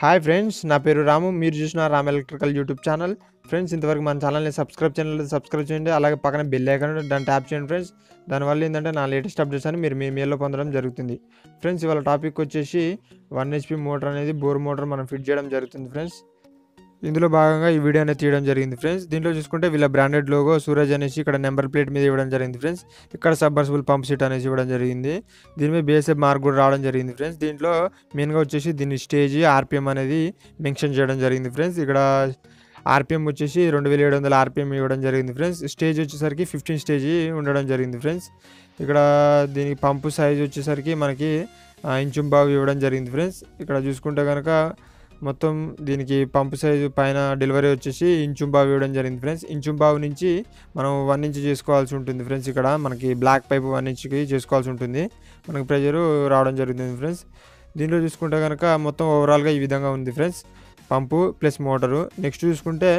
Hi friends, నా పేరు రాము. మీరు చూసిన Ram electrical YouTube channel. Friends, ఇంతవరకు మన ఛానల్ని సబ్స్క్రైబ్ చేయండి. అలాగే పక్కన బెల్ ఐకాన్ దాన్ని ట్యాప్ చేయండి ఫ్రెండ్స్. దానివల్ల ఏంటంటే నా లేటెస్ట్ అప్డేట్స్ అని మీరు మీ మెయిల్లో పొందడం జరుగుతుంది. ఫ్రెండ్స్, ఇవాళ టాపిక్ వచ్చేసి 1 HP మోటార్ అనేది, బోర్ మోటార్ మనం ఫిట్ చేయడం జరుగుతుంది ఫ్రెండ్స్. ఇందులో భాగంగా ఈ వీడియో అనేది తీయడం జరిగింది ఫ్రెండ్స్. దీంట్లో చూసుకుంటే వీళ్ళ బ్రాండెడ్ లోగో సూరజ్ అనేసి ఇక్కడ నెంబర్ ప్లేట్ మీద ఇవ్వడం జరిగింది ఫ్రెండ్స్. ఇక్కడ సబ్మర్సిబుల్ పంప్ సెట్ అనేసి ఇవ్వడం జరిగింది. దీని మీద బేస్అప్ మార్క్ కూడా రావడం జరిగింది ఫ్రెండ్స్. దీంట్లో మెయిన్గా వచ్చేసి దీని స్టేజ్ ఆర్పిఎం అనేది మెన్షన్ చేయడం జరిగింది ఫ్రెండ్స్. ఇక్కడ ఆర్పిఎం వచ్చేసి 2700 RPM ఇవ్వడం జరిగింది ఫ్రెండ్స్. స్టేజ్ వచ్చేసరికి 15 స్టేజ్ ఉండడం జరిగింది ఫ్రెండ్స్. ఇక్కడ దీనికి పంపు సైజ్ వచ్చేసరికి మనకి ఇంచు బావి ఇవ్వడం జరిగింది ఫ్రెండ్స్. ఇక్కడ చూసుకుంటే కనుక మొత్తం దీనికి పంపు సైజు పైన డెలివరీ వచ్చేసి ఇంచుంబావి ఇవ్వడం జరిగింది ఫ్రెండ్స్. ఇంచుంబావి నుంచి మనం 1 ఇంచ్ చేసుకోవాల్సి ఉంటుంది ఫ్రెండ్స్. ఇక్కడ మనకి బ్లాక్ పైప్ 1 ఇంచ్కి చేసుకోవాల్సి ఉంటుంది. మనకి ప్రెజరు రావడం జరుగుతుంది ఫ్రెండ్స్. దీంట్లో చూసుకుంటే కనుక మొత్తం ఓవరాల్గా ఈ విధంగా ఉంది friends, pump plus motor. Next చూసుకుంటే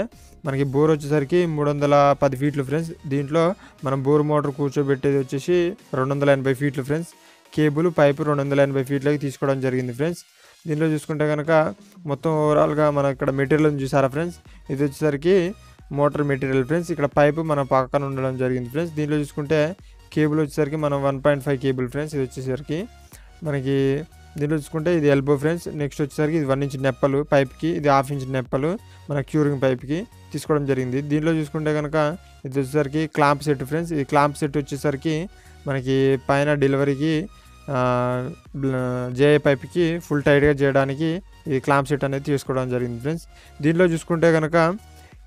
మనకి బోర్ వచ్చేసరికి 310 ఫీట్లు ఫ్రెండ్స్. దీంట్లో మనం బోర్ మోటార్ కూర్చోబెట్టేది వచ్చేసి 280 ఫీట్లు ఫ్రెండ్స్. కేబుల్ పైపు 280 ఫీట్లకి తీసుకోవడం జరిగింది ఫ్రెండ్స్. దీనిలో చూసుకుంటే కనుక మొత్తం ఓవరాల్గా మనం ఇక్కడ మెటీరియల్ చూసారా ఫ్రెండ్స్, ఇది వచ్చేసరికి మోటార్ మెటీరియల్ ఫ్రెండ్స్. ఇక్కడ పైపు మన పక్కన ఉండడం జరిగింది ఫ్రెండ్స్. దీనిలో చూసుకుంటే కేబుల్ వచ్చేసరికి మనం 1.5 కేబుల్ ఫ్రెండ్స్. ఇది వచ్చేసరికి మనకి దీనిలో చూసుకుంటే ఇది ఎల్బో ఫ్రెండ్స్. నెక్స్ట్ వచ్చేసరికి ఇది 1 ఇంచ్ నెప్పలు పైప్కి, ఇది 1/2 ఇంచ్ నెప్పలు మన క్యూరింగ్ పైప్కి తీసుకోవడం జరిగింది. దీనిలో చూసుకుంటే కనుక ఇది వచ్చేసరికి క్లాంప్ సెట్ ఫ్రెండ్స్. ఈ క్లాంప్ సెట్ వచ్చేసరికి మనకి పైన డెలివరీకి జేఏ పైప్కి ఫుల్ టైట్గా చేయడానికి ఈ క్లాంప్ సెట్ అనేది తీసుకోవడం జరిగింది ఫ్రెండ్స్. దీంట్లో చూసుకుంటే కనుక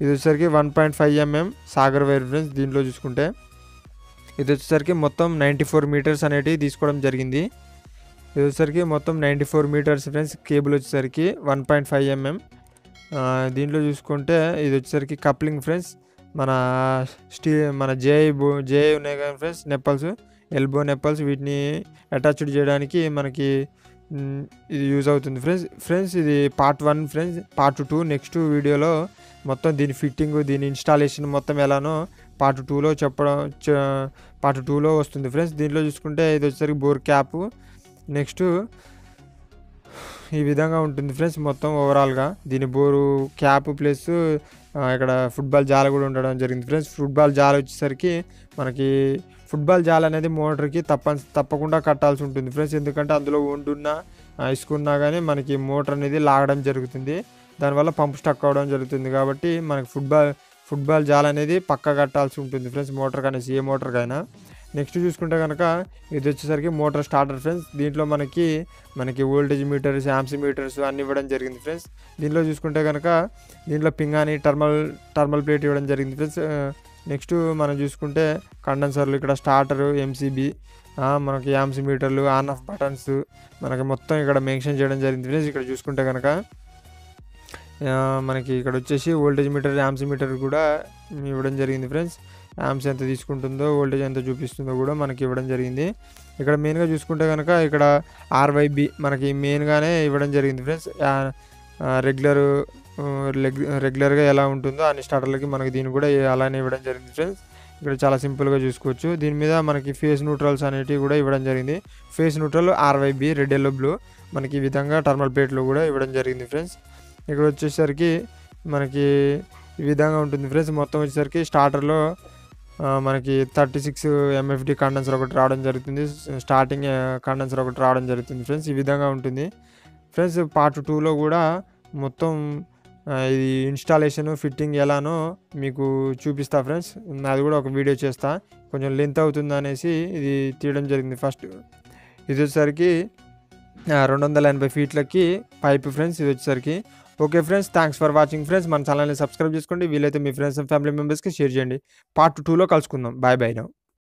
ఇది వచ్చేసరికి 1.5 mm సాగర్ వైర్ ఫ్రెండ్స్. దీంట్లో చూసుకుంటే ఇది వచ్చేసరికి మొత్తం 94 మీటర్స్ అనేటివి తీసుకోవడం జరిగింది. ఇది వచ్చేసరికి మొత్తం 94 మీటర్స్ ఫ్రెండ్స్. కేబుల్ వచ్చేసరికి 1.5 mm. దీంట్లో చూసుకుంటే ఇది వచ్చేసరికి కప్లింగ్ ఫ్రెండ్స్. మన జేఏ ఉన్నాయి కదా ఫ్రెండ్స్, నెప్పల్స్, ఎల్బో నెప్పల్స్, వీటిని అటాచ్డ్ చేయడానికి మనకి ఇది యూజ్ అవుతుంది ఫ్రెండ్స్. ఇది పార్ట్ 1 ఫ్రెండ్స్. పార్ట్ 2 నెక్స్ట్ వీడియోలో మొత్తం దీని ఫిట్టింగ్, దీని ఇన్స్టాలేషన్ మొత్తం ఎలానో పార్ట్ 2లో పార్ట్ 2లో వస్తుంది ఫ్రెండ్స్. దీంట్లో చూసుకుంటే ఇది వచ్చేసరికి బోర్ క్యాప్. నెక్స్ట్ ఈ విధంగా ఉంటుంది ఫ్రెండ్స్ మొత్తం ఓవరాల్గా. దీని బోరు క్యాప్ ప్లస్ ఇక్కడ ఫుట్బాల్ జాల కూడా ఉండడం జరిగింది ఫ్రెండ్స్. ఫుట్బాల్ జాల వచ్చేసరికి మనకి ఫుట్బాల్ జాల అనేది మోటార్కి తప్పకుండా కట్టాల్సి ఉంటుంది ఫ్రెండ్స్. ఎందుకంటే అందులో వండున్నా ఇసుకున్నా కానీ మనకి మోటార్ అనేది లాగడం జరుగుతుంది, దానివల్ల పంపు స్టక్ అవ్వడం జరుగుతుంది. కాబట్టి మనకి ఫుట్బాల్ జాల అనేది పక్క కట్టాల్సి ఉంటుంది ఫ్రెండ్స్, మోటార్ కానీ ఏ మోటార్కైనా. నెక్స్ట్ చూసుకుంటే కనుక ఇది వచ్చేసరికి మోటార్ స్టార్టర్ ఫ్రెండ్స్. దీంట్లో మనకి వోల్టేజ్ మీటర్స్, యాంప్స్ మీటర్స్ అన్నీ ఇవ్వడం జరిగింది ఫ్రెండ్స్. దీంట్లో చూసుకుంటే కనుక దీంట్లో పింగాని టర్మల్ ప్లేట్ ఇవ్వడం జరిగింది ఫ్రెండ్స్. నెక్స్ట్ మనం చూసుకుంటే కండెన్సర్లు, ఇక్కడ స్టార్టరు, ఎంసీబీ, మనకి యాంప్స్ మీటర్లు, ఆన్ ఆఫ్ బటన్స్ మనకి మొత్తం ఇక్కడ మెన్షన్ చేయడం జరిగింది ఫ్రెండ్స్. ఇక్కడ చూసుకుంటే కనుక మనకి ఇక్కడ వచ్చేసి వోల్టేజ్ మీటర్, యాంప్స్ మీటర్ కూడా ఇవ్వడం జరిగింది ఫ్రెండ్స్. యాంప్స్ ఎంత తీసుకుంటుందో, వోల్టేజ్ ఎంత చూపిస్తుందో కూడా మనకి ఇవ్వడం జరిగింది. ఇక్కడ మెయిన్గా చూసుకుంటే కనుక ఇక్కడ RYB మనకి మెయిన్గానే ఇవ్వడం జరిగింది ఫ్రెండ్స్. రెగ్యులర్గా ఎలా ఉంటుందో అన్ని స్టార్టర్లకి మనకి దీన్ని కూడా అలానే ఇవ్వడం జరిగింది ఫ్రెండ్స్. ఇక్కడ చాలా సింపుల్గా చూసుకోవచ్చు. దీని మీద మనకి ఫేస్ న్యూట్రల్స్ అనేటివి కూడా ఇవ్వడం జరిగింది. Phase neutral RYB red, yellow, blue మనకి ఈ విధంగా టర్మల్ ప్లేట్లు కూడా ఇవ్వడం జరిగింది ఫ్రెండ్స్. ఇక్కడ వచ్చేసరికి మనకి ఈ విధంగా ఉంటుంది ఫ్రెండ్స్. మొత్తం వచ్చేసరికి స్టార్టర్లో మనకి 36 MFD కండెన్సర్ ఒకటి రావడం జరుగుతుంది, స్టార్టింగ్ కండెన్సర్ ఒకటి రావడం జరుగుతుంది ఫ్రెండ్స్. ఈ విధంగా ఉంటుంది ఫ్రెండ్స్. పార్ట్ 2లో కూడా మొత్తం ఇది ఇన్స్టాలేషను, ఫిట్టింగ్ ఎలానో మీకు చూపిస్తా ఫ్రెండ్స్. అది కూడా ఒక వీడియో చేస్తా, కొంచెం లెంత్ అవుతుంది అనేసి ఇది తీయడం జరిగింది. ఫస్ట్ ఇది వచ్చేసరికి 280 ఫీట్లకి పైప్ ఫ్రెండ్స్. ఇది వచ్చేసరికి okay friends, thanks for watching friends. మన ఛానల్ని సబ్స్క్రైబ్ చేసుకోండి, వీలైతే మీ ఫ్రెండ్స్ అండ్ ఫ్యామిలీ మెంబర్స్కి షేర్ చేయండి. పార్ట్ 2లో కలుసుకుందాం. Bye bye now.